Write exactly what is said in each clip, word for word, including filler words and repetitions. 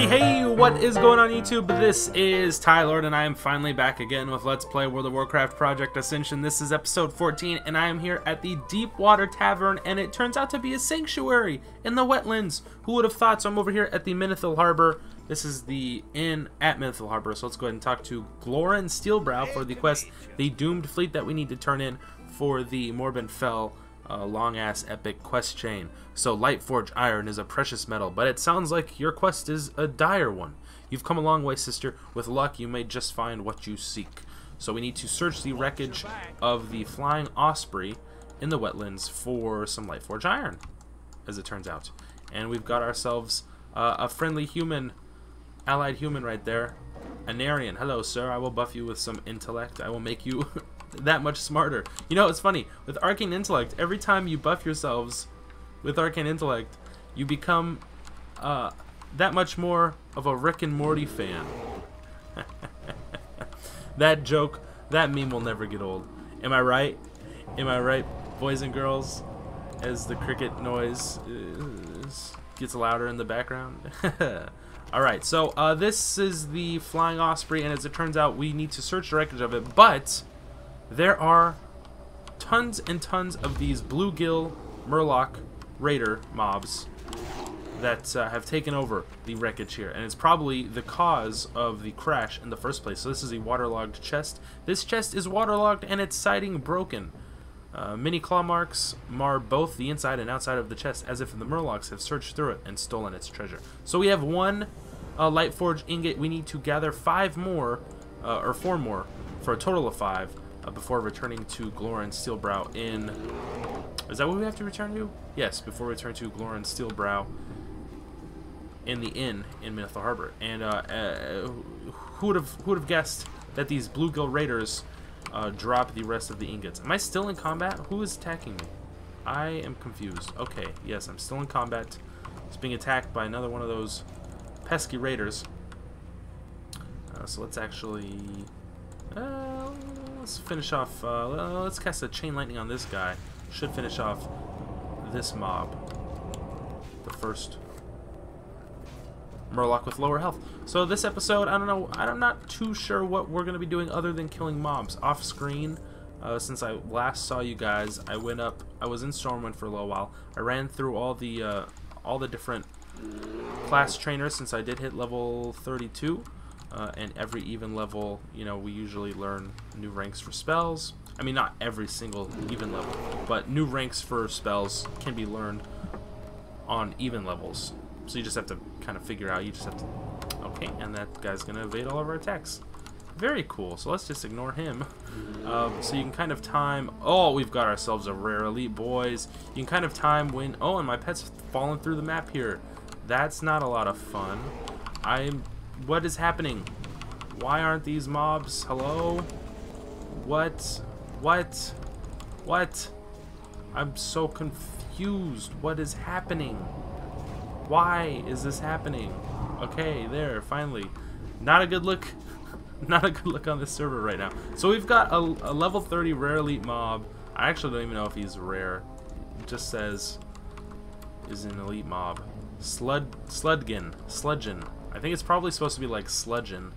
Hey, hey, what is going on YouTube? This is Thailord, and I am finally back again with Let's Play World of Warcraft Project Ascension. This is episode fourteen, and I am here at the Deepwater Tavern, and it turns out to be a sanctuary in the wetlands. Who would have thought? So I'm over here at the Menethil Harbor. This is the inn at Menethil Harbor, so let's go ahead and talk to Glorin Steelbrow for the quest, the doomed fleet that we need to turn in for the Morbent Fel. A long-ass epic quest chain. So Lightforge Iron is a precious metal, but it sounds like your quest is a dire one. You've come a long way, sister. With luck, you may just find what you seek. So we need to search the wreckage of the Flying Osprey in the wetlands for some Lightforge Iron, as it turns out. And we've got ourselves uh, a friendly human, allied human right there. Anarian. Hello, sir. I will buff you with some intellect. I will make you... that much smarter. You know, it's funny with arcane intellect, every time you buff yourselves with arcane intellect, you become uh, that much more of a Rick and Morty fan. That joke, that meme will never get old. Am I right? Am I right, boys and girls? As the cricket noise is, gets louder in the background. Alright, so uh, this is the Flying Osprey, and as it turns out, we need to search the wreckage of it, but there are tons and tons of these Bluegill, Murloc, Raider mobs that uh, have taken over the wreckage here. And it's probably the cause of the crash in the first place. So this is a waterlogged chest. This chest is waterlogged and its siding broken. Uh, many claw marks mar both the inside and outside of the chest, as if the Murlocs have searched through it and stolen its treasure. So we have one uh, Lightforge ingot. We need to gather five more, uh, or four more, for a total of five. Uh, before returning to Glorin Steelbrow in... Is that what we have to return to? Yes, before we return to Glorin Steelbrow in the inn in Menethil Harbor. And uh, uh, who would have who would have guessed that these Bluegill Raiders uh, drop the rest of the ingots? Am I still in combat? Who is attacking me? I am confused. Okay, yes, I'm still in combat. It's being attacked by another one of those pesky Raiders. Uh, so let's actually... Uh, Let's finish off, uh, let's cast a Chain Lightning on this guy. Should finish off this mob. The first Murloc with lower health. So this episode, I don't know, I'm not too sure what we're going to be doing other than killing mobs. Off screen, uh, since I last saw you guys, I went up, I was in Stormwind for a little while. I ran through all the, uh, all the different class trainers since I did hit level thirty-two. Uh, and every even level, you know, we usually learn new ranks for spells. I mean, not every single even level, but new ranks for spells can be learned on even levels. So you just have to kind of figure out, you just have to... Okay, and that guy's going to evade all of our attacks. Very cool, so let's just ignore him. Um, so you can kind of time... Oh, we've got ourselves a rare elite, boys. You can kind of time when... Oh, and my pet's fallen through the map here. That's not a lot of fun. I'm... What is happening? Why aren't these mobs? Hello? What? What? What? I'm so confused. What is happening? Why is this happening? Okay, there, finally. Not a good look. Not a good look on this server right now. So we've got a, a level thirty rare elite mob. I actually don't even know if he's rare. It just says is an elite mob. Slud Sludginn. Sludginn. I think it's probably supposed to be like Sludginn,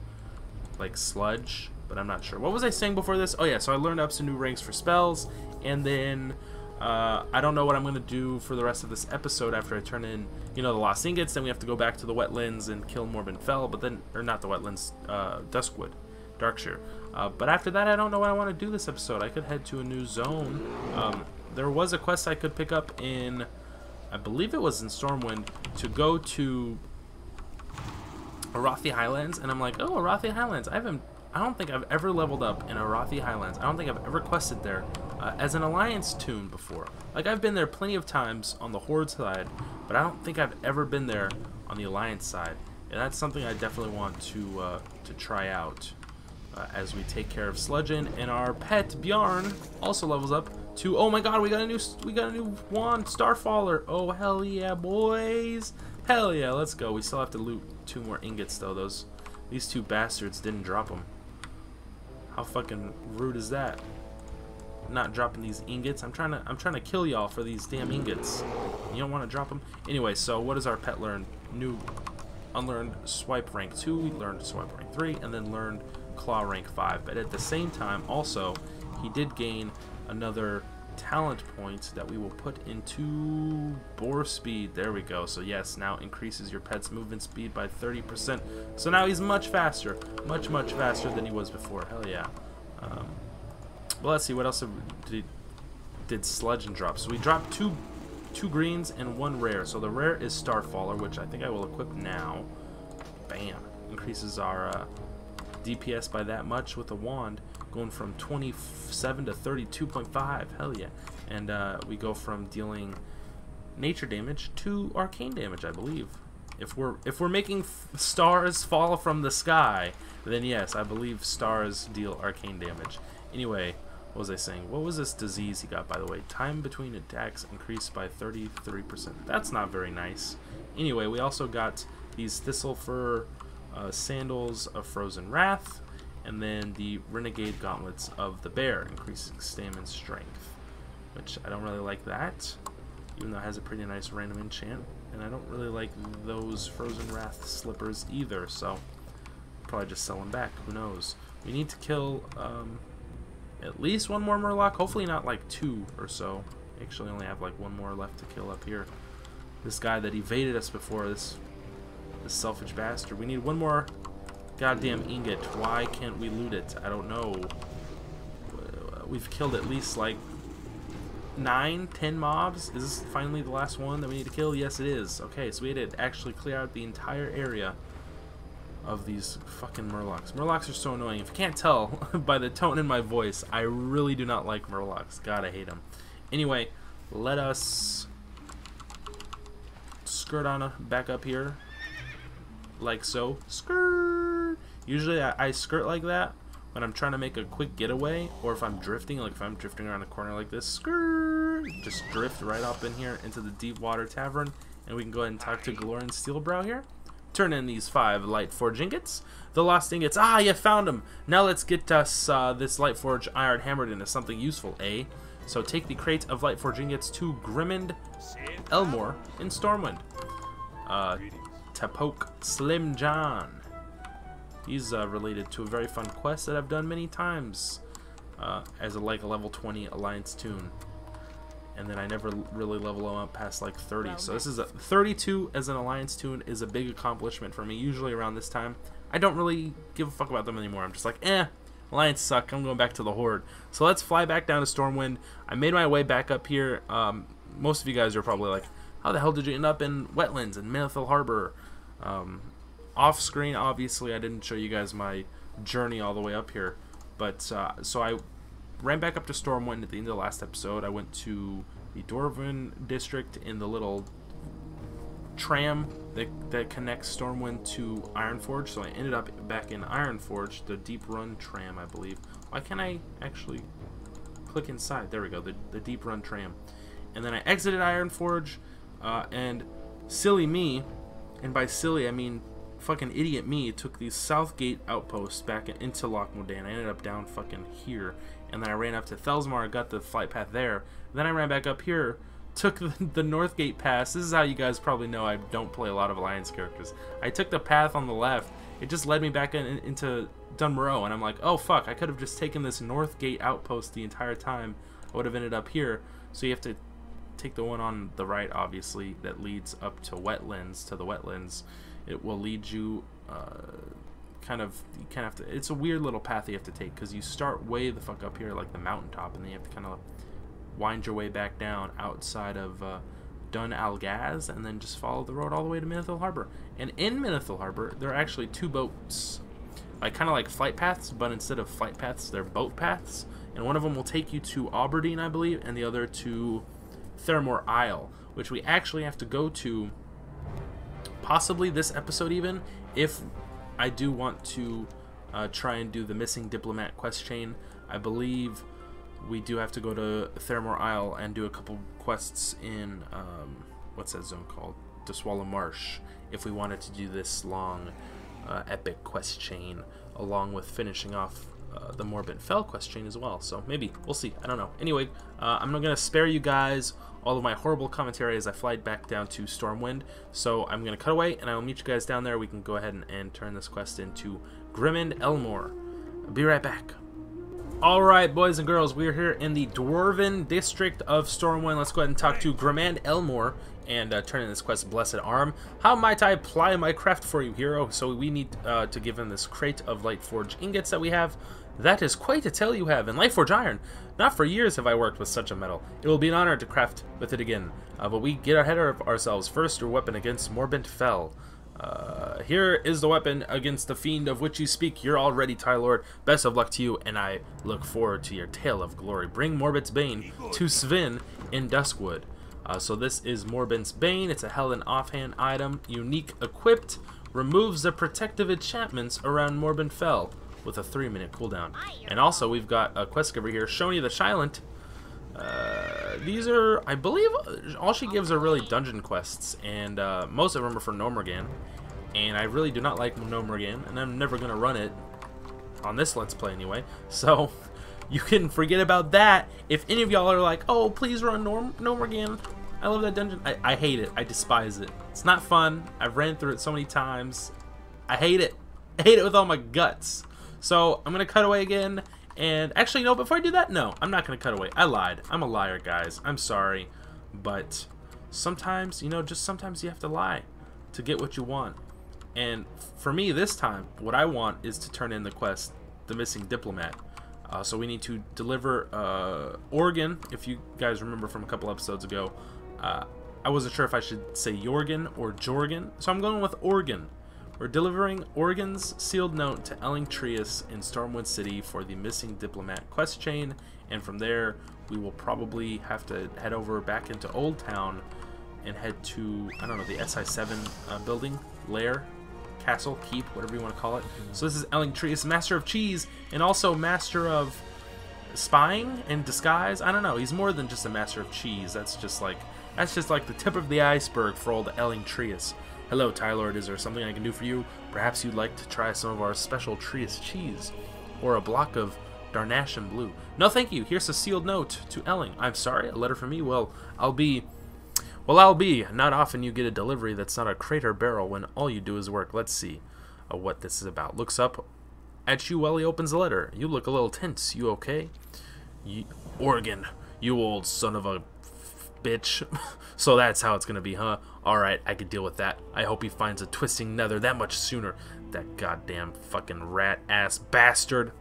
like sludge, but I'm not sure. What was I saying before this? Oh yeah, so I learned up some new ranks for spells, and then uh, I don't know what I'm going to do for the rest of this episode after I turn in, you know, the Lost Ingots. Then we have to go back to the wetlands and kill Morbent Fel, but then, or not the wetlands, uh, Duskwood, Darkshire. Uh, but after that, I don't know what I want to do this episode. I could head to a new zone. Um, there was a quest I could pick up in, I believe it was in Stormwind, to go to... Arathi Highlands, and I'm like, oh, Arathi Highlands. I haven't, I don't think I've ever leveled up in Arathi Highlands. I don't think I've ever quested there uh, as an Alliance tune before. Like, I've been there plenty of times on the Horde side, but I don't think I've ever been there on the Alliance side. And that's something I definitely want to uh, to try out uh, as we take care of Sludginn, and our pet Bjarn also levels up to. Oh my God, we got a new, we got a new wand, Starfaller. Oh hell yeah, boys. Hell yeah, let's go. We still have to loot two more ingots, though. Those, these two bastards didn't drop them. How fucking rude is that? Not dropping these ingots. I'm trying to, I'm trying to kill y'all for these damn ingots. You don't want to drop them anyway. So what does our pet learn? New unlearned Swipe rank two, he learned Swipe rank three, and then learned Claw rank five. But at the same time, also, he did gain another talent point that we will put into Boar Speed. There we go. So yes, now increases your pet's movement speed by thirty percent. So now he's much faster. Much, much faster than he was before. Hell yeah. Um, well, let's see. What else did, did Sludginn drop? So we dropped two... two greens and one rare. So the rare is Starfaller, which I think I will equip now. Bam. Increases our uh, D P S by that much with a wand, going from twenty-seven to thirty-two point five. Hell yeah. And uh, we go from dealing nature damage to arcane damage, I believe. If we're if we're making f stars fall from the sky, then yes, I believe stars deal arcane damage. Anyway, what was I saying? What was this disease he got, by the way? Time between attacks increased by thirty-three percent. That's not very nice. Anyway, we also got these Thistle Fur uh, Sandals of Frozen Wrath, and then the Renegade Gauntlets of the Bear, increasing stamina strength, which I don't really like that, even though it has a pretty nice random enchant. And I don't really like those Frozen Wrath slippers either, so probably just sell them back. Who knows? We need to kill... Um, at least one more Murloc, hopefully not like two or so. Actually, I only have like one more left to kill up here. This guy that evaded us before, this this selfish bastard. We need one more goddamn ingot. Why can't we loot it? I don't know. We've killed at least like nine, ten mobs. Is this finally the last one that we need to kill? Yes, it is. Okay, so we had to actually clear out the entire area of these fucking Murlocs. Murlocs are so annoying. If you can't tell by the tone in my voice, I really do not like Murlocs. God, I hate them. Anyway, let us skirt on back up here. Like so. Skirt! Usually I, I skirt like that when I'm trying to make a quick getaway, or if I'm drifting, like if I'm drifting around a corner like this. Skirt! Just drift right up in here into the Deepwater Tavern, and we can go ahead and talk to Glorin Steelbrow here. Turn in these five Lightforge Ingots. The Lost Ingots. Ah, you found them. Now let's get us uh, this Lightforge Iron hammered into something useful, eh? So take the crate of Lightforge Ingots to Grimand Elmore in Stormwind. Uh, Tapoke Slim John. He's uh, related to a very fun quest that I've done many times uh, as a, like a level twenty Alliance tune. And then I never really level them up past like thirty. So this is a thirty-two as an Alliance tune is a big accomplishment for me. Usually around this time, I don't really give a fuck about them anymore. I'm just like, eh, Alliance suck. I'm going back to the Horde. So let's fly back down to Stormwind. I made my way back up here. Um, most of you guys are probably like, how the hell did you end up in Wetlands and Menethil Harbor? Um, off screen, obviously, I didn't show you guys my journey all the way up here. But uh, so I... ran back up to Stormwind at the end of the last episode. I went to the Dwarven district in the little tram that, that connects Stormwind to Ironforge. So I ended up back in Ironforge, the Deep Run tram, I believe. Why can't I actually click inside? There we go, the, the Deep Run tram. And then I exited Ironforge, uh, and silly me, and by silly I mean fucking idiot me, took the Southgate outpost back in, into Loch Modan. I ended up down fucking here. And then I ran up to Thelsmar, got the flight path there. Then I ran back up here, took the, the Northgate pass. This is how you guys probably know I don't play a lot of Alliance characters. I took the path on the left. It just led me back in, into Dunmoreau, and I'm like, oh fuck, I could have just taken this Northgate outpost the entire time. I would have ended up here. So you have to take the one on the right, obviously, that leads up to Wetlands, to the Wetlands. It will lead you... Uh, kind of you kind of have to, it's a weird little path you have to take, because you start way the fuck up here like the mountaintop, and then you have to kind of wind your way back down outside of uh, Dun Algaz, and then just follow the road all the way to Menethil Harbor. And in Menethil Harbor there are actually two boats, like kind of like flight paths, but instead of flight paths they're boat paths, and one of them will take you to Aberdeen, I believe, and the other to Theramore Isle, which we actually have to go to possibly this episode, even if I do want to uh, try and do the Missing Diplomat quest chain. I believe we do have to go to Theramore Isle and do a couple quests in, um, what's that zone called? Dustwallow Marsh, if we wanted to do this long uh, epic quest chain, along with finishing off uh, the Morbent Fel quest chain as well, so maybe, we'll see, I don't know. Anyway, uh, I'm gonna spare you guys all of my horrible commentary as I fly back down to Stormwind, so I'm gonna cut away and I will meet you guys down there. We can go ahead and, and turn this quest into Grimand Elmore. I'll be right back. Alright, boys and girls, we're here in the Dwarven district of Stormwind. Let's go ahead and talk to Grimand Elmore and uh, turn in this quest, Blessed Arm. How might I apply my craft for you, hero? So we need uh, to give him this crate of Lightforge ingots that we have. That is quite a tale you have, and Lightforge Iron. Not for years have I worked with such a metal. It will be an honor to craft with it again. Uh, but we get ahead of ourselves. First, your weapon against Morbent Fel. Uh, here is the weapon against the fiend of which you speak. You're already Thailord. Best of luck to you, and I look forward to your tale of glory. Bring Morbent's Bane to Sven in Duskwood. Uh, so this is Morbent's Bane. It's a Helen offhand item. Unique equipped. Removes the protective enchantments around Morbent Fel with a three minute cooldown. And also we've got a quest giver here, Shoni the Shilent. Uh, these are, I believe, all she gives are really dungeon quests, and uh, most of them are for Gnomeregan. And I really do not like Gnomeregan, and I'm never going to run it, on this Let's Play anyway. So, you can forget about that. If any of y'all are like, oh, please run Gnomeregan, I love that dungeon. I, I hate it. I despise it. It's not fun. I've ran through it so many times. I hate it. I hate it with all my guts. So, I'm going to cut away again, and actually, no, before I do that, no, I'm not going to cut away. I lied. I'm a liar, guys. I'm sorry. But sometimes, you know, just sometimes you have to lie to get what you want. And for me, this time, what I want is to turn in the quest, The Missing Diplomat. Uh, so we need to deliver uh, Organ, if you guys remember from a couple episodes ago. Uh, I wasn't sure if I should say Yorgen or Jorgen, so I'm going with Organ. We're delivering Organ's sealed note to Ellingtrias in Stormwind City for the Missing Diplomat quest chain, and from there we will probably have to head over back into Old Town and head to, I don't know, the S I seven uh, building, lair, castle, keep, whatever you want to call it. So this is Ellingtrias, master of cheese and also master of spying and disguise. I don't know, he's more than just a master of cheese. That's just like, that's just like the tip of the iceberg for old Ellingtrias. Hello, Thailord. Is there something I can do for you? Perhaps you'd like to try some of our special Trius cheese, or a block of Darnashan blue. No, thank you. Here's a sealed note to Elling. I'm sorry, a letter from me. Well, I'll be, well, I'll be. Not often you get a delivery that's not a crate or barrel when all you do is work. Let's see uh, what this is about. Looks up at you while he opens the letter. You look a little tense. You okay? You, Organ, you old son of a bitch. So that's how it's gonna be, huh? Alright, I could deal with that. I hope he finds a twisting nether that much sooner. That goddamn fucking rat-ass bastard.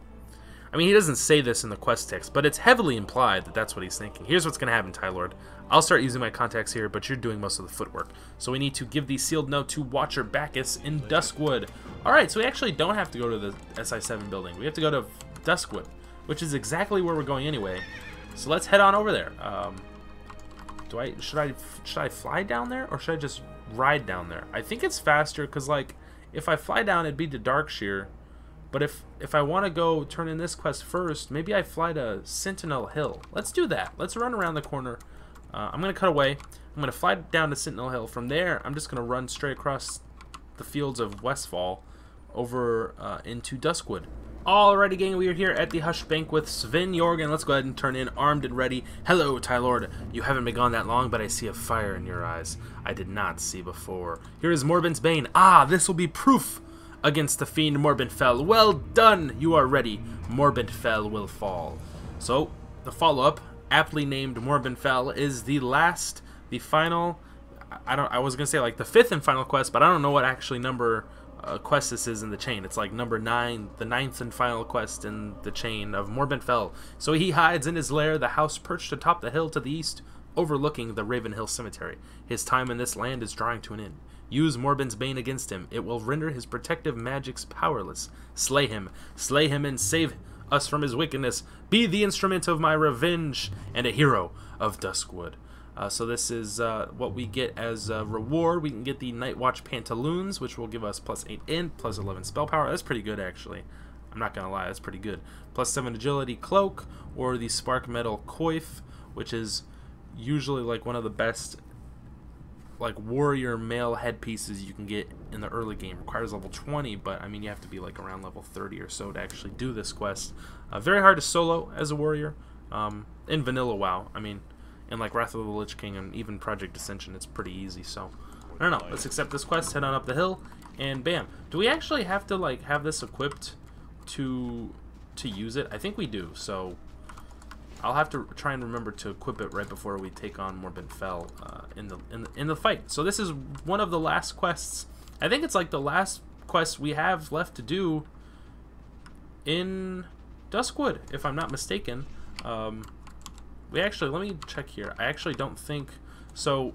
I mean, he doesn't say this in the quest text, but it's heavily implied that that's what he's thinking. Here's what's gonna happen, Thailord. I'll start using my contacts here, but you're doing most of the footwork. So we need to give the sealed note to Watcher Backus in Duskwood. Alright, so we actually don't have to go to the S I seven building. We have to go to Duskwood, which is exactly where we're going anyway. So let's head on over there. Um... Do I, should I should I fly down there, or should I just ride down there? I think it's faster, because like if I fly down it'd be to Darkshire, but if if I want to go turn in this quest first, maybe I fly to Sentinel Hill. Let's do that. Let's run around the corner. uh, I'm gonna cut away. I'm gonna fly down to Sentinel Hill. From there I'm just gonna run straight across the fields of Westfall over uh, into Duskwood. Alrighty, gang, we are here at the Hush Bank with Sven Yorgen. Let's go ahead and turn in Armed and Ready. Hello, Thailord. You haven't been gone that long, but I see a fire in your eyes I did not see before. Here is Morbent's Bane. Ah, this will be proof against the fiend Morbent Fel. Well done, you are ready. Morbent Fel will fall. So, the follow-up, aptly named Morbent Fel, is the last, the final, I don't. I was going to say like the fifth and final quest, but I don't know what actually number... Uh, quest this is in the chain. It's like number nine, the ninth and final quest in the chain of Morbent Fel. So he hides in his lair, the house perched atop the hill to the east, overlooking the Ravenhill Cemetery. His time in this land is drawing to an end. Use Morbent's Bane against him. It will render his protective magics powerless. Slay him. Slay him and save us from his wickedness. Be the instrument of my revenge and a hero of Duskwood. Uh, so this is uh, what we get as a reward. We can get the Nightwatch Pantaloons, which will give us plus eight int, plus eleven spell power. That's pretty good, actually. I'm not going to lie, that's pretty good. Plus seven agility cloak, or the Spark Metal Coif, which is usually like one of the best like warrior male headpieces you can get in the early game. Requires level twenty, but I mean you have to be like around level thirty or so to actually do this quest. Uh, very hard to solo as a warrior um, in vanilla WoW. I mean, in like Wrath of the Lich King and even Project Ascension, it's pretty easy. So I don't know. Let's accept this quest. Head on up the hill, and bam. Do we actually have to like have this equipped to to use it? I think we do. So I'll have to try and remember to equip it right before we take on Morbent Fel uh, in, the, in the in the fight. So this is one of the last quests. I think it's like the last quest we have left to do in Duskwood, if I'm not mistaken. Um, we actually, let me check here. I actually don't think so.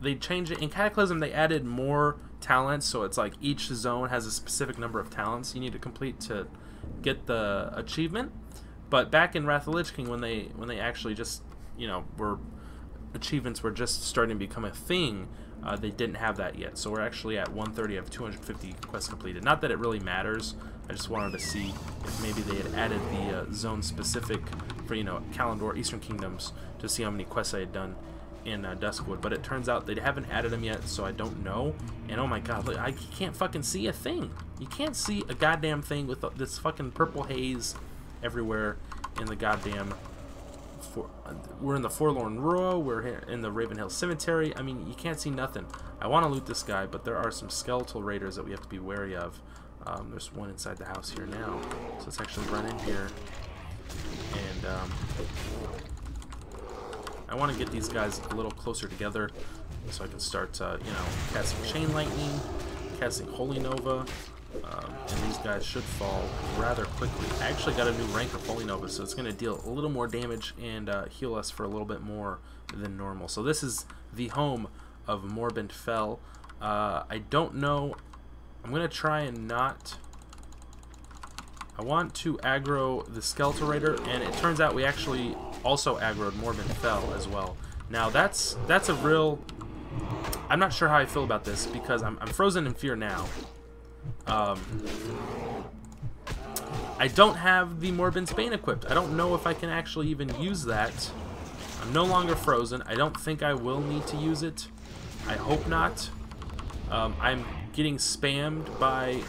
They changed it in Cataclysm. They added more talents, so it's like each zone has a specific number of talents you need to complete to get the achievement. But back in Wrath of the Lich King, when they when they actually just, you know, were achievements were just starting to become a thing, uh, they didn't have that yet. So we're actually at one thirty of two hundred fifty quests completed. Not that it really matters. I just wanted to see if maybe they had added the uh, zone specific for, you know, Kalendor, Eastern Kingdoms, to see how many quests I had done in uh, Duskwood. But it turns out they haven't added them yet, so I don't know. And oh my god, look, I can't fucking see a thing. You can't see a goddamn thing with this fucking purple haze everywhere in the goddamn for, we're in the Forlorn Row, we're here in the Ravenhill Cemetery. I mean, you can't see nothing. I want to loot this guy, but there are some Skeletal Raiders that we have to be wary of. Um, there's one inside the house here now, so let's actually run in here, and um, I want to get these guys a little closer together so I can start uh, you know, casting Chain Lightning, casting Holy Nova. Um, and these guys should fall rather quickly. I actually got a new rank of Holy Nova, so it's going to deal a little more damage and uh, heal us for a little bit more than normal. So this is the home of Morbent Fel. Uh, I don't know. I'm going to try and not... I want to aggro the Skeletal Raider, and it turns out we actually also aggroed Morbent Fel as well. Now that's, that's a real... I'm not sure how I feel about this, because I'm, I'm frozen in fear now. Um, I don't have the Morbent's Bane equipped. I don't know if I can actually even use that. I'm no longer frozen. I don't think I will need to use it. I hope not. Um, I'm getting spammed by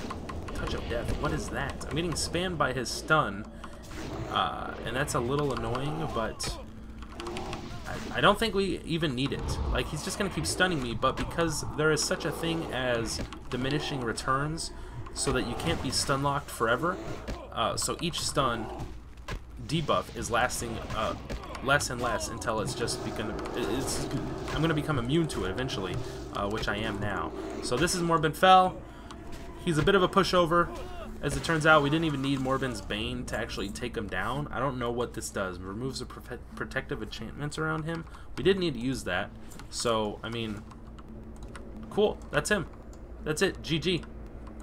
Touch of Death. What is that? I'm getting spammed by his stun, uh, and that's a little annoying, but I, I don't think we even need it. Like, he's just going to keep stunning me, but because there is such a thing as diminishing returns, so that you can't be stun locked forever. Uh, so each stun debuff is lasting uh, less and less until it's just become. It's, I'm gonna become immune to it eventually, uh, which I am now. So this is Morbent Fel. He's a bit of a pushover. As it turns out, we didn't even need Morbent's Bane to actually take him down. I don't know what this does. It removes the prote protective enchantments around him. We didn't need to use that. So I mean, cool. That's him. That's it. G G.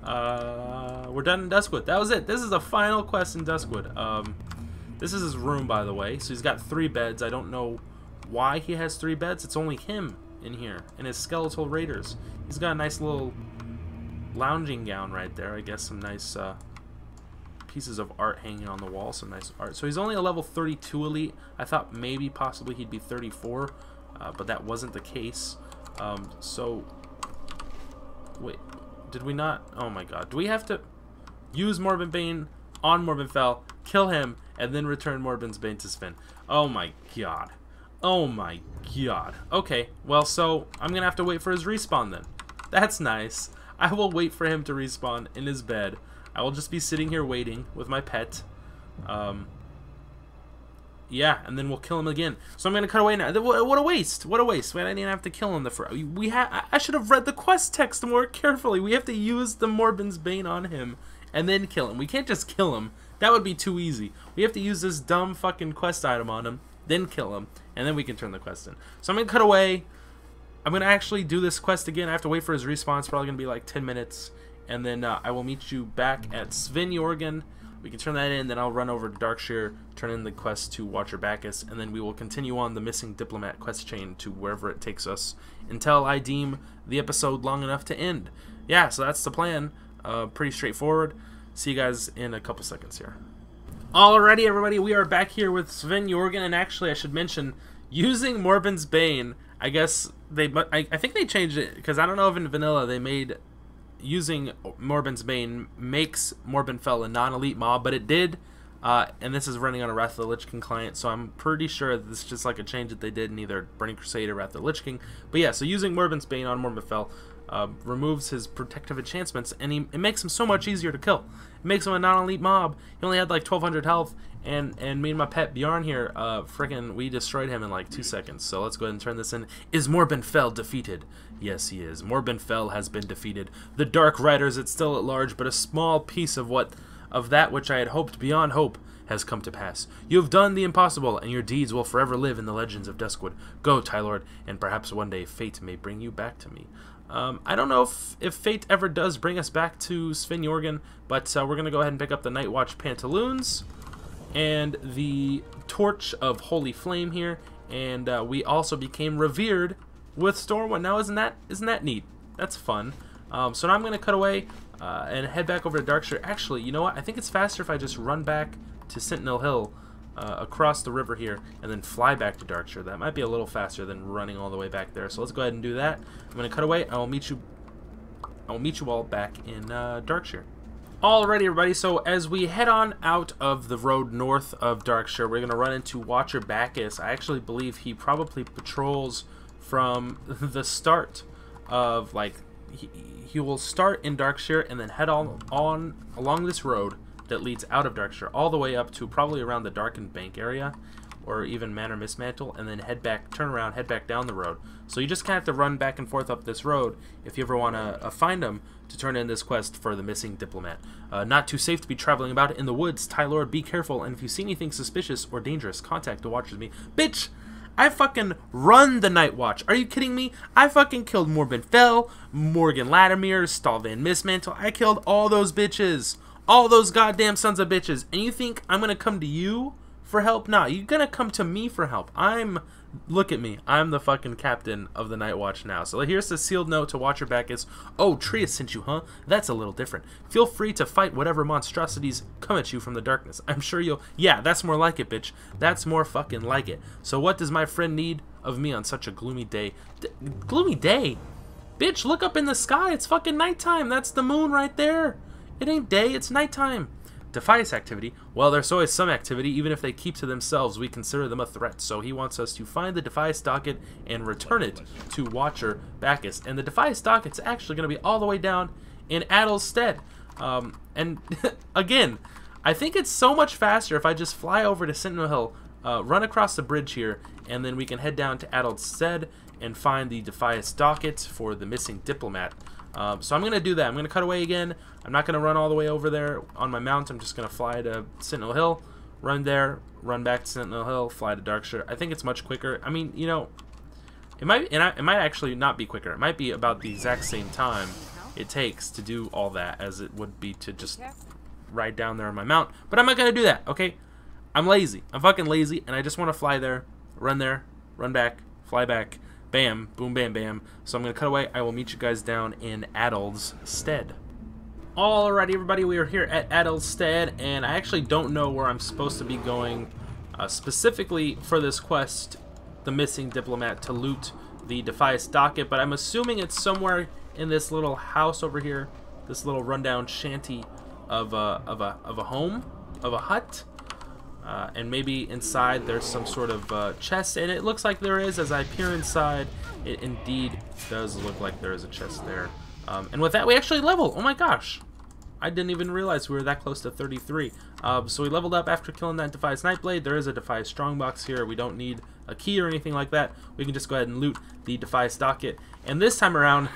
Uh, we're done in Duskwood. That was it. This is the final quest in Duskwood. Um, this is his room, by the way. So he's got three beds. I don't know why he has three beds. It's only him in here and his Skeletal Raiders. He's got a nice little lounging gown right there. I guess some nice uh, pieces of art hanging on the wall. Some nice art. So he's only a level thirty-two elite. I thought maybe possibly he'd be thirty-four, uh, but that wasn't the case. Um, so... Wait, did we not? Oh my god. Do we have to use Morbent's Bane on Morbent Fel, kill him, and then return Morbent's Bane to Sven? Oh my god. Oh my god. Okay, well, so I'm going to have to wait for his respawn then. That's nice. I will wait for him to respawn in his bed. I will just be sitting here waiting with my pet. Um, yeah, and then we'll kill him again. So I'm going to cut away now. What a waste. What a waste. I didn't have to kill him. The we ha I should have read the quest text more carefully. We have to use the Morbent's Bane on him and then kill him. We can't just kill him. That would be too easy. We have to use this dumb fucking quest item on him, then kill him, and then we can turn the quest in. So I'm going to cut away. I'm going to actually do this quest again. I have to wait for his response. Probably going to be like ten minutes. And then uh, I will meet you back at Sven Yorgen. We can turn that in, then I'll run over to Darkshire, turn in the quest to Watcher Backus, and then we will continue on the Missing Diplomat quest chain to wherever it takes us until I deem the episode long enough to end. Yeah, so that's the plan. Uh, pretty straightforward. See you guys in a couple seconds here. Alrighty, everybody, we are back here with Sven Yorgen, and actually I should mention, using Morbent's Bane, I guess they but I, I think they changed it, because I don't know if in vanilla they made using Morbent's Bane makes Morbent Fel a non-elite mob, but it did. Uh, and this is running on a Wrath of the Lich King client, so I'm pretty sure this is just like a change that they did in either Burning Crusade or Wrath of the Lich King. But yeah, so using Morbent's Bane on Morbent Fel uh, removes his protective enchantments, and he, it makes him so much easier to kill. It makes him a non-elite mob. He only had like twelve hundred health, and, and me and my pet Bjarn here, uh, frickin' we destroyed him in like two seconds. So let's go ahead and turn this in. Is Morbent Fel defeated? Yes, he is. Morbent Fel has been defeated. The Dark Riders, it's still at large, but a small piece of what... of that which I had hoped beyond hope has come to pass. You have done the impossible, and your deeds will forever live in the legends of Duskwood. Go, Thailord, and perhaps one day fate may bring you back to me. Um, I don't know if, if fate ever does bring us back to Sven Yorgen, but uh, we're going to go ahead and pick up the Nightwatch Pantaloons and the Torch of Holy Flame here, and uh, we also became revered with Stormwind. Now, isn't that, isn't that neat? That's fun. Um, so now I'm going to cut away uh, and head back over to Darkshire. Actually, you know what? I think it's faster if I just run back to Sentinel Hill uh, across the river here and then fly back to Darkshire. That might be a little faster than running all the way back there. So let's go ahead and do that. I'm going to cut away. I'll meet you. I'll meet you all back in uh, Darkshire. Alrighty, everybody. So as we head on out of the road north of Darkshire, we're going to run into Watcher Backus. I actually believe he probably patrols from the start of like. He, he will start in Darkshire and then head on, on along this road that leads out of Darkshire all the way up to probably around the Darkened Bank area or even Manor Mismantle, and then head back, turn around, head back down the road. So you just kind of have to run back and forth up this road if you ever want to uh, find him to turn in this quest for the Missing Diplomat. Uh, not too safe to be traveling about in the woods. Thailord, be careful, and if you see anything suspicious or dangerous, contact the Watchers. Me. Bitch! I fucking run the Night Watch. Are you kidding me? I fucking killed Morbent Fel, Morgan Latimer, Stalvan Mismantle. I killed all those bitches. All those goddamn sons of bitches. And you think I'm gonna come to you for help? Nah, you're gonna come to me for help. I'm, look at me. I'm the fucking captain of the Night Watch now. So here's the sealed note to Watcher Backus. Oh, Trius sent you, huh? That's a little different. Feel free to fight whatever monstrosities come at you from the darkness. I'm sure you'll... Yeah, that's more like it, bitch. That's more fucking like it. So what does my friend need of me on such a gloomy day? D gloomy day? Bitch, look up in the sky. It's fucking nighttime. That's the moon right there. It ain't day. It's nighttime. Defiance activity. Well, there's always some activity. Even if they keep to themselves, we consider them a threat. So he wants us to find the Defiance docket and return it to Watcher Backus. And the Defiance docket's actually going to be all the way down in Addle's Stead. Um, and again, I think it's so much faster if I just fly over to Sentinel Hill, uh, run across the bridge here, and then we can head down to Addle's Stead and find the Defiance docket for the Missing Diplomat. Um, so I'm going to do that. I'm going to cut away again. I'm not going to run all the way over there on my mount. I'm just going to fly to Sentinel Hill, run there, run back to Sentinel Hill, fly to Darkshire. I think it's much quicker. I mean, you know, it might and I, it might actually not be quicker. It might be about the exact same time it takes to do all that as it would be to just ride down there on my mount. But I'm not going to do that, okay? I'm lazy. I'm fucking lazy, and I just want to fly there, run there, run back, fly back. Bam, boom, bam, bam. So I'm going to cut away. I will meet you guys down in Addle's Stead. Alrighty, everybody. We are here at Addle's Stead, and I actually don't know where I'm supposed to be going uh, specifically for this quest, the Missing Diplomat, to loot the Defiance docket, but I'm assuming it's somewhere in this little house over here, this little rundown shanty of a, of a, of a home, of a hut. Uh, and maybe inside there's some sort of uh, chest, and it looks like there is. As I peer inside, it indeed does look like there is a chest there. Um, and with that, we actually level. Oh my gosh, I didn't even realize we were that close to thirty-three. Um, so we leveled up after killing that Defiance Nightblade. There is a Defiance Strongbox here. We don't need a key or anything like that. We can just go ahead and loot the Defiance docket. And this time around,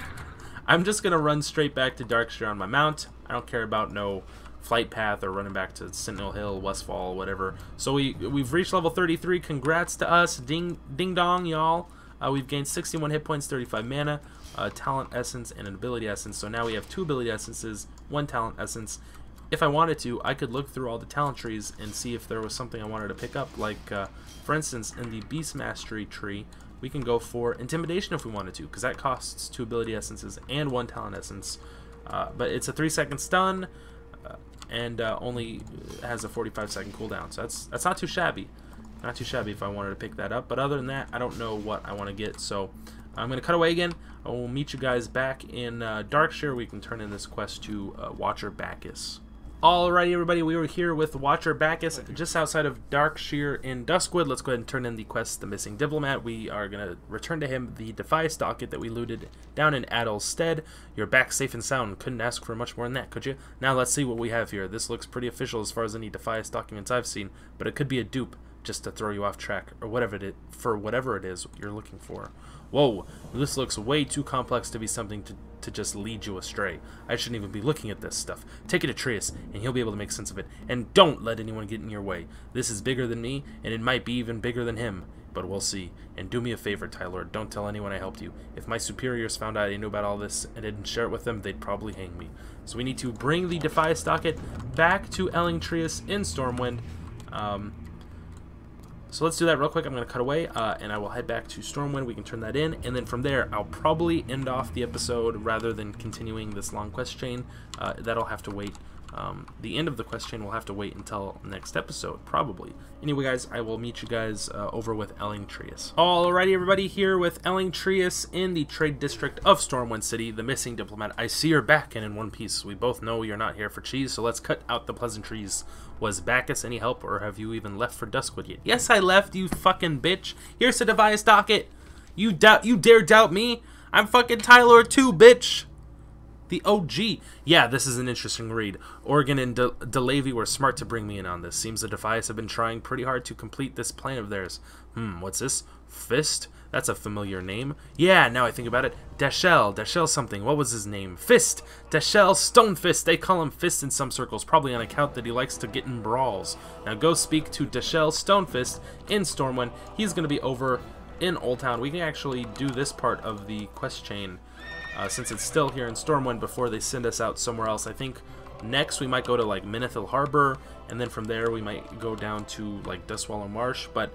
I'm just gonna run straight back to Darkshire on my mount. I don't care about no flight path or running back to Sentinel Hill, Westfall, whatever. So we, we've reached level thirty-three. Congrats to us. Ding ding dong, y'all. Uh, we've gained sixty-one hit points, thirty-five mana, uh, talent essence, and an ability essence. So now we have two ability essences, one talent essence. If I wanted to, I could look through all the talent trees and see if there was something I wanted to pick up. Like, uh, for instance, in the Beast Mastery tree, we can go for Intimidation if we wanted to, because that costs two ability essences and one talent essence. Uh, but it's a three-second stun, and uh, only has a forty-five second cooldown, so that's that's not too shabby. Not too shabby if I wanted to pick that up, but other than that, I don't know what I want to get, so I'm going to cut away again. I will meet you guys back in uh, Darkshire. We can turn in this quest to uh, Watcher Backus. Alrighty, everybody, we were here with Watcher Backus just outside of Darkshire in Duskwood. Let's go ahead and turn in the quest, The Missing Diplomat. We are going to return to him the Defias docket that we looted down in Addle's Stead. You're back safe and sound. Couldn't ask for much more than that, could you? Now let's see what we have here. This looks pretty official as far as any Defias documents I've seen, but it could be a dupe just to throw you off track or whatever it is, for whatever it is you're looking for. Whoa, this looks way too complex to be something to, to just lead you astray. I shouldn't even be looking at this stuff. Take it to Trius, and he'll be able to make sense of it. And don't let anyone get in your way. This is bigger than me, and it might be even bigger than him. But we'll see. And do me a favor, Thailord. Don't tell anyone I helped you. If my superiors found out I knew about all this and didn't share it with them, they'd probably hang me. So we need to bring the Defias docket back to Ellingtrias in Stormwind. Um... So let's do that real quick. I'm going to cut away, uh, and I will head back to Stormwind. We can turn that in, and then from there, I'll probably end off the episode rather than continuing this long quest chain. Uh, that'll have to wait. Um, the end of the quest chain will have to wait until next episode, probably. Anyway, guys, I will meet you guys uh, over with Ellingtrias. Alrighty, everybody, here with Ellingtrias in the trade district of Stormwind City, The Missing Diplomat. I see you're back and in one piece. We both know you're not here for cheese, so let's cut out the pleasantries. Was Backus any help, or have you even left for Duskwood yet? Yes, I left, you fucking bitch. Here's the Devias docket. You doubt, you dare doubt me? I'm fucking Thailord too, bitch. The O G. Yeah, this is an interesting read. Organ and De DeLavey were smart to bring me in on this. Seems the Defias have been trying pretty hard to complete this plan of theirs. Hmm, what's this? Fist? That's a familiar name. Yeah, now I think about it. Dashel. Dashel something. What was his name? Fist. Dashel Stonefist. They call him Fist in some circles, probably on account that he likes to get in brawls. Now go speak to Dashel Stonefist in Stormwind. He's going to be over in Old Town. We can actually do this part of the quest chain. Uh, since it's still here in Stormwind before they send us out somewhere else. I think next we might go to like Menethil Harbor, and then from there we might go down to like Dustwallow Marsh. But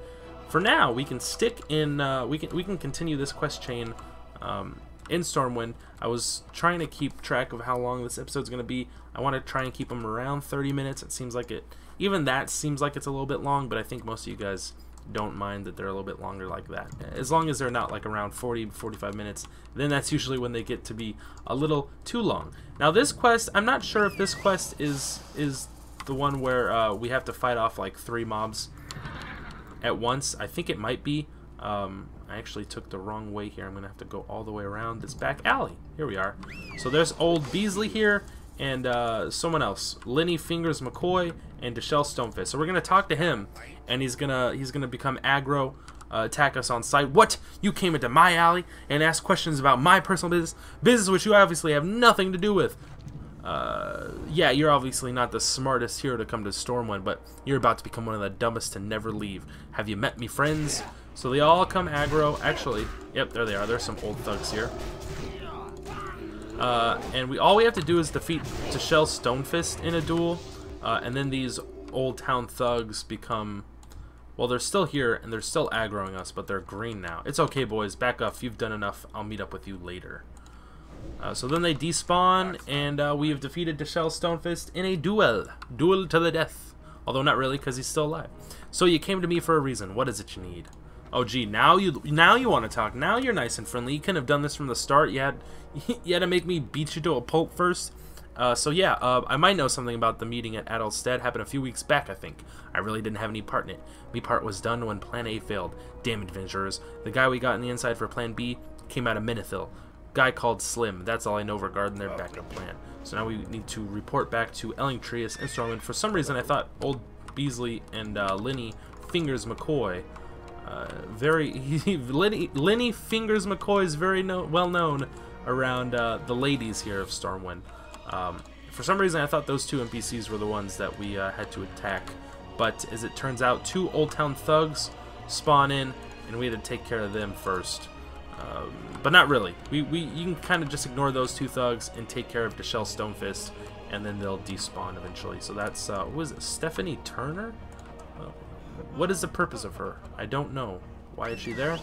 for now, we can stick in. Uh, we can we can continue this quest chain um, in Stormwind. I was trying to keep track of how long this episode's going to be. I want to try and keep them around thirty minutes. It seems like it. Even that seems like it's a little bit long, but I think most of you guys don't mind that they're a little bit longer like that. As long as they're not like around forty, forty-five minutes, then that's usually when they get to be a little too long. Now this quest, I'm not sure if this quest is is the one where uh, we have to fight off like three mobs at once. I think it might be. Um, I actually took the wrong way here. I'm gonna have to go all the way around this back alley. Here we are. So there's Old Beasley here, and uh, someone else, Lenny Fingers McCoy and Dashel Stonefist. So we're gonna talk to him, and he's gonna he's gonna become aggro, uh, attack us on sight. What? You came into my alley and asked questions about my personal business, business which you obviously have nothing to do with. Uh, yeah, you're obviously not the smartest hero to come to Stormwind, but you're about to become one of the dumbest to never leave. Have you met me, friends? So they all come aggro. Actually, yep, there they are. There's some old thugs here. Uh, and we all we have to do is defeat Dashel Stonefist in a duel, uh, and then these Old Town thugs become, well, they're still here and they're still aggroing us, but they're green now. It's okay, boys, back up. You've done enough. I'll meet up with you later. Uh, so then they despawn, and uh, we have defeated Dashel Stonefist in a duel, duel to the death. Although not really, because he's still alive. So you came to me for a reason. What is it you need? Oh gee, now you now you want to talk. Now you're nice and friendly. You couldn't have done this from the start. You had you had to make me beat you to a pulp first. Uh, so yeah, uh, I might know something about the meeting at Addle's Stead. Happened a few weeks back, I think. I really didn't have any part in it. Me part was done when Plan A failed. Damn adventurers. The guy we got on the inside for Plan B came out of Menethil. Guy called Slim. That's all I know regarding their backup plan. So now we need to report back to Ellingtrias and Stormwind. For some reason, I thought Old Beasley and uh, Lenny Fingers McCoy. Uh, very Lenny, Lenny Fingers McCoy is very no, well known around uh, the ladies here of Stormwind. Um, for some reason, I thought those two N P Cs were the ones that we uh, had to attack, but as it turns out, two Old Town thugs spawn in, and we had to take care of them first. Um, but not really. We, we you can kind of just ignore those two thugs and take care of Dashel Stonefist, and then they'll despawn eventually. So that's uh, was it Stephanie Turner? Oh. What is the purpose of her? I don't know. Why is she there?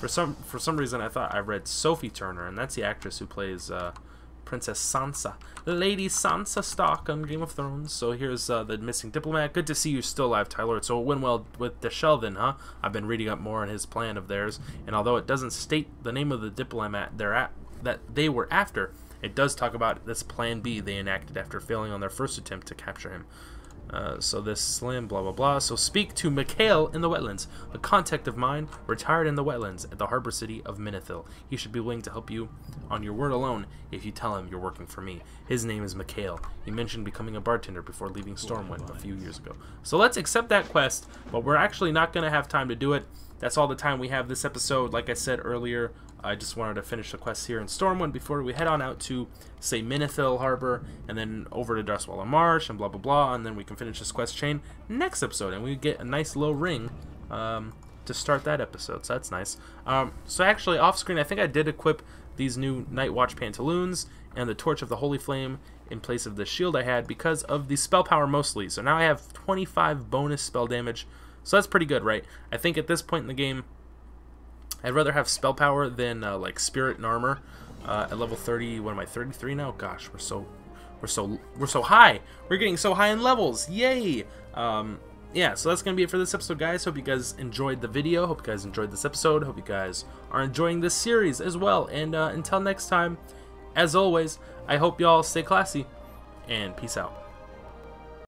For some for some reason, I thought I read Sophie Turner, and that's the actress who plays uh, Princess Sansa. Lady Sansa Stark on Game of Thrones. So here's uh, The Missing Diplomat. Good to see you still alive, Thailord. So it went well with Dashel then, huh? I've been reading up more on his plan of theirs, and although it doesn't state the name of the diplomat they're at, that they were after, it does talk about this Plan B they enacted after failing on their first attempt to capture him. Uh, so this slim, blah, blah, blah. So speak to Mikhail in the Wetlands, a contact of mine, retired in the Wetlands at the harbor city of Menethil. He should be willing to help you on your word alone if you tell him you're working for me. His name is Mikhail. He mentioned becoming a bartender before leaving Stormwind a few years ago. So let's accept that quest, but we're actually not going to have time to do it. That's all the time we have this episode. Like I said earlier, I just wanted to finish the quest here in Stormwind before we head on out to, say, Menethil Harbor, and then over to Dustwallow Marsh, and blah, blah, blah, and then we can finish this quest chain next episode, and we get a nice low ring um, to start that episode, so that's nice. Um, so actually, off-screen, I think I did equip these new Nightwatch Pantaloons and the Torch of the Holy Flame in place of the shield I had because of the spell power mostly, so now I have twenty-five bonus spell damage, so that's pretty good, right? I think at this point in the game, I'd rather have spell power than uh, like spirit and armor uh, at level thirty. What am I? thirty-three now? Gosh, we're so, we're so, we're so high. We're getting so high in levels. Yay! Um, yeah. So that's gonna be it for this episode, guys. Hope you guys enjoyed the video. Hope you guys enjoyed this episode. Hope you guys are enjoying this series as well. And uh, until next time, as always, I hope y'all stay classy and peace out.